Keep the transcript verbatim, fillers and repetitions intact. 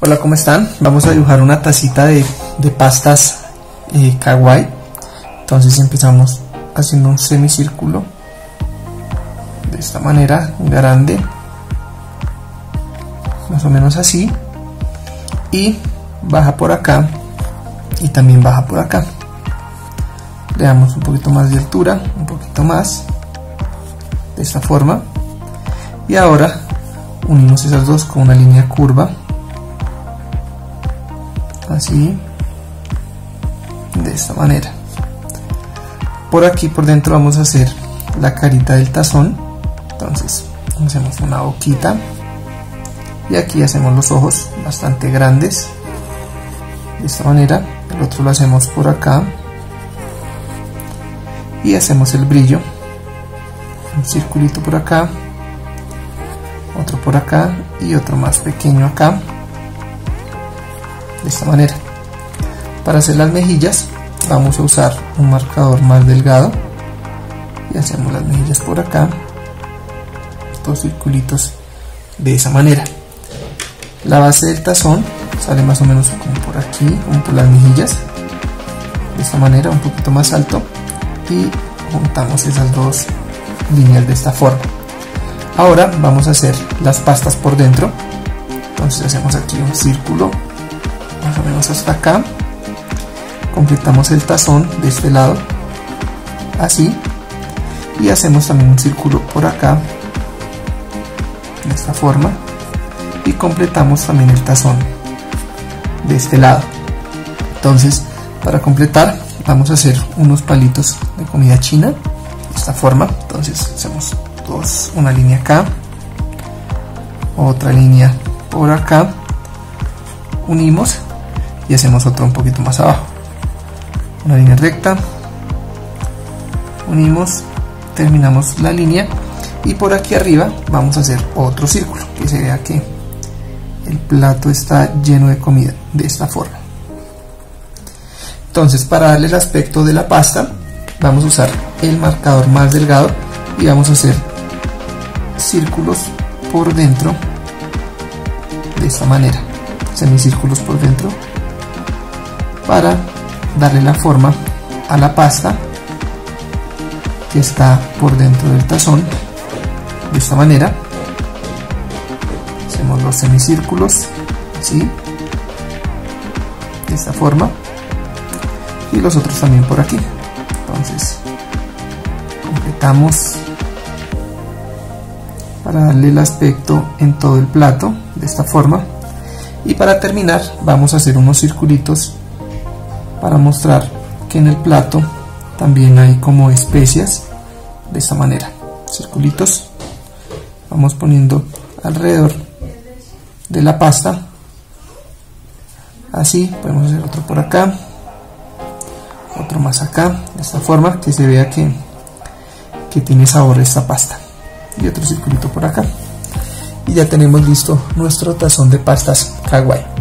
Hola, ¿cómo están? Vamos a dibujar una tacita de, de pastas eh, kawaii. Entonces empezamos haciendo un semicírculo de esta manera, grande, más o menos así, y baja por acá y también baja por acá. Le damos un poquito más de altura, un poquito más, de esta forma, y ahora unimos esas dos con una línea curva, así, de esta manera. Por aquí por dentro vamos a hacer la carita del tazón, entonces hacemos una boquita y aquí hacemos los ojos bastante grandes, de esta manera. El otro lo hacemos por acá y hacemos el brillo, un circulito por acá, otro por acá y otro más pequeño acá, de esta manera. Para hacer las mejillas vamos a usar un marcador más delgado y hacemos las mejillas por acá, dos circulitos de esa manera. La base del tazón sale más o menos como por aquí, como por las mejillas, de esta manera, un poquito más alto, y juntamos esas dos líneas de esta forma. Ahora vamos a hacer las pastas por dentro, entonces hacemos aquí un círculo más o menos hasta acá, completamos el tazón de este lado así, y hacemos también un círculo por acá de esta forma, y completamos también el tazón de este lado. Entonces, para completar vamos a hacer unos palitos de comida china de esta forma. Entonces hacemos dos, una línea acá, otra línea por acá, unimos y hacemos otro un poquito más abajo, una línea recta, unimos, terminamos la línea, y por aquí arriba vamos a hacer otro círculo que se vea que el plato está lleno de comida, de esta forma. Entonces, para darle el aspecto de la pasta vamos a usar el marcador más delgado y vamos a hacer círculos por dentro de esta manera, semicírculos por dentro, para darle la forma a la pasta que está por dentro del tazón, de esta manera. Hacemos los semicírculos así, de esta forma, y los otros también por aquí. Entonces completamos para darle el aspecto en todo el plato de esta forma, y para terminar vamos a hacer unos circulitos para mostrar que en el plato también hay como especias, de esta manera, circulitos. Vamos poniendo alrededor de la pasta así, podemos hacer otro por acá, otro más acá, de esta forma, que se vea que, que tiene sabor esta pasta, y otro circulito por acá, y ya tenemos listo nuestro tazón de pastas kawaii.